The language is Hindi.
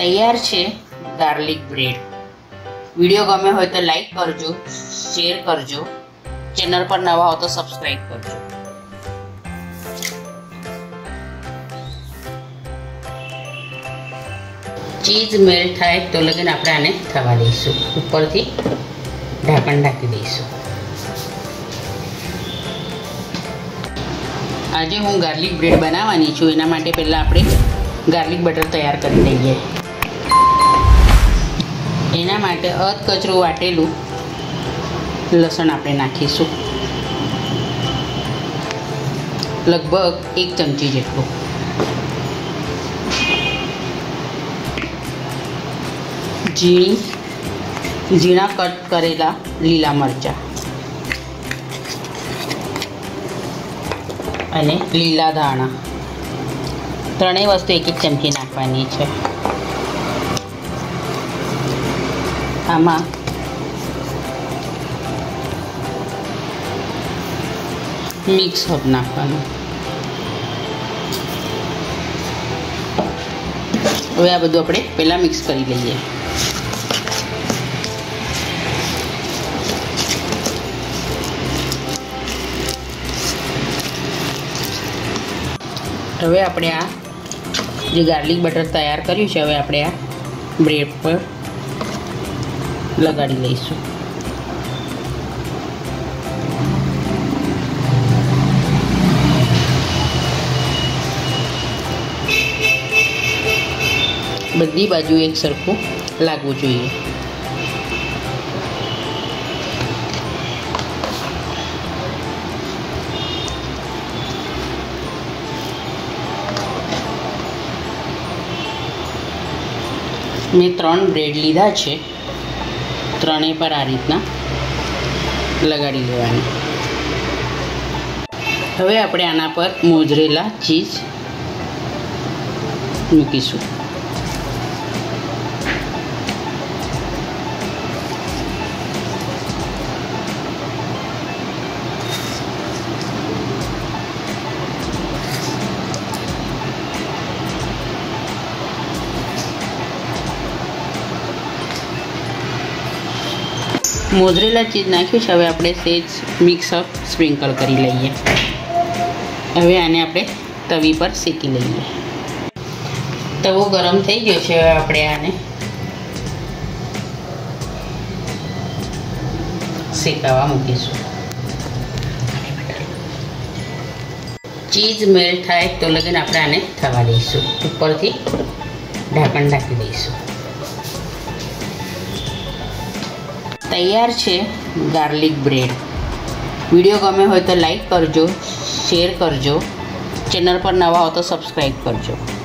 तैयार है गार्लिक ब्रेड। वीडियो गमे हो तो लाइक करजो, शेयर करजो, चैनल पर नवा हो तो सब्सक्राइब करजो। चीज मेल्ट थाय तो लगीन आपणे आने थवा दईशु, उपरथी ढांकण ढांकी दईशु। आज हूँ गार्लिक ब्रेड बनावानी छूं, एना माटे पहला आपणे गार्लिक बटर तैयार करी लईए। एना माटे अर्ध कचरो वाटेलू लसण आपणे नाखीशु, लगभग 1 चमची जेटलू। जीणा कट करेला लीला मरचा अने लीला धाणा, त्रणेय वस्तु 1-1 चमची नाखवानी छे। आमा मिक्स हब नाखवानुं। हवे आ बधुं आपणे पहेला मिक्स करी लईए। हवे आपणे आ जे गार्लिक बटर तैयार कर्युं छे हवे आपणे आ ब्रेड पर लगाडी लईशुं। बधी बाजू एक सरखुं लागवुं जोईए। मैं 3 ब्रेड लीधा है, त्रणेय पर आ रीतना लगाड़ी लेवानी। हवे आपणे आना पर मोजरेला चीज मूकीशुं। मोजरेला चीज नाख्युं छे, हवे आपणे सेज मिक्सअप स्प्रिंकल करी लईए। हवे आने आपणे तवी पर सेकी लईए। तवो गरम थई गयो छे, हवे आपणे आने सेकावा मूकीशुं। चीज मेल्ट थाय तो लगीन आपणे आने थवा दईशुं, उपरथी ढांकण ढांकी दईशुं। तैयार है गार्लिक ब्रेड। वीडियो गमे हो तो लाइक करजो, शेयर करजो, चैनल पर नवा हो तो सब्सक्राइब करजो।